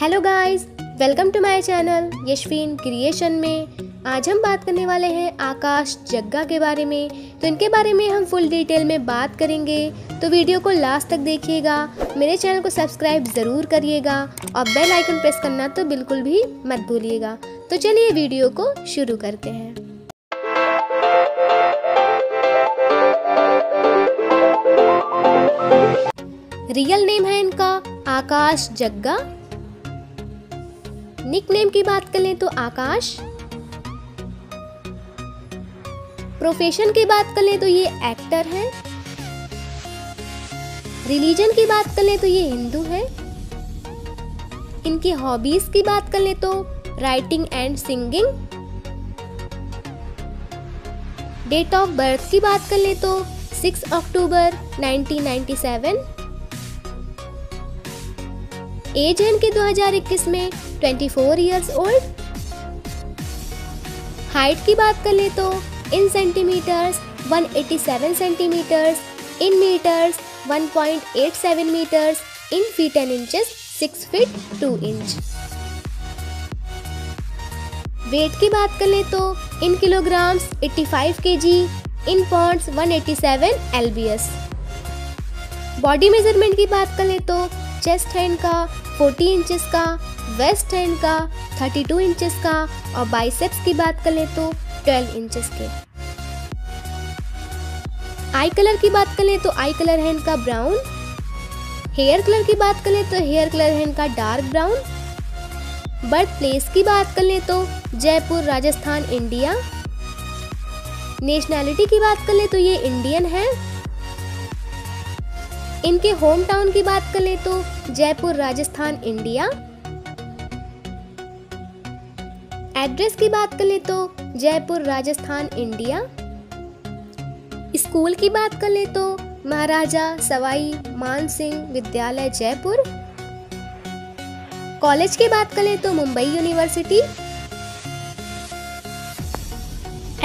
Hello guys, welcome to my channel Yashfeen creation में। आज हम बात करने वाले हैं आकाश जग्गा के बारे में। तो इनके बारे में हम फुल डिटेल में बात करेंगे, तो वीडियो को लास्ट तक देखिएगा। मेरे चैनल को सब्सक्राइब ज़रूर करिएगा और बेल आइकन प्रेस करना तो बिल्कुल भी मत भूलिएगा। तो चलिए वीडियो को शुरू करते हैं। रियल नेम है इनका आकाश जग्गा। निक नेम की बात कर लें तो आकाश। प्रोफेशन की बात कर लें तो ये एक्टर है। रिलीजन की बात कर लें तो ये हिंदू है। इनकी हॉबीज की बात कर लें तो writing and singing. Date of birth की बात कर लें तो 6 अक्टूबर 1997। एज है इनकी 2021 में 24 इयर्स ओल्ड। हाइट की बात कर ले तो in centimeters 187 centimeters, in meters 1.87 meters, in feet and inches 6 feet 2 inch. Weight की बात कर ले तो in kilograms 85 KG, in pounds 187 LBS। Body measurement की बात कर ले तो चेस्ट है इनका 40 इंचेस का, वेस्ट है इनका 32 इंचेस का और बाइसेप्स की बात कर ले तो 12 इंचेस के। आई कलर की बात कर ले तो आई कलर है इनका ब्राउन। हेयर कलर की बात कर ले तो हेयर कलर है इनका डार्क ब्राउन। बर्थ प्लेस की बात कर ले तो जयपुर, राजस्थान, इंडिया। नेशनैलिटी की बात कर ले तो ये इंडियन है। इनके होम टाउन की बात कर ले तो जयपुर, राजस्थान, इंडिया। एड्रेस की बात कर ले तो जयपुर, राजस्थान, इंडिया। स्कूल की बात कर ले तो महाराजा सवाई मान सिंह विद्यालय, जयपुर। कॉलेज की बात कर ले तो मुंबई यूनिवर्सिटी।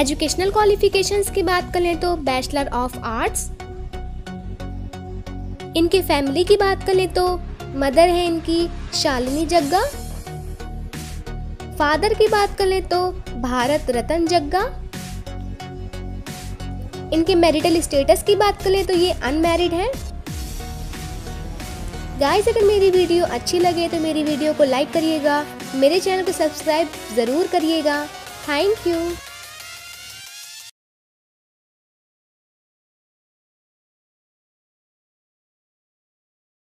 एजुकेशनल क्वालिफिकेशंस की बात कर ले तो बैचलर ऑफ आर्ट्स। इनके फैमिली की बात कर ले तो मदर है इनकी शालिनी जग्गा, फादर की बात कर ले तो भारत रत्न जग्गा। इनके मैरिटल स्टेटस की बात कर ले तो ये अनमैरिड है। गाइस, अगर मेरी वीडियो अच्छी लगे तो मेरी वीडियो को लाइक करिएगा, मेरे चैनल को सब्सक्राइब ज़रूर करिएगा। Thank you.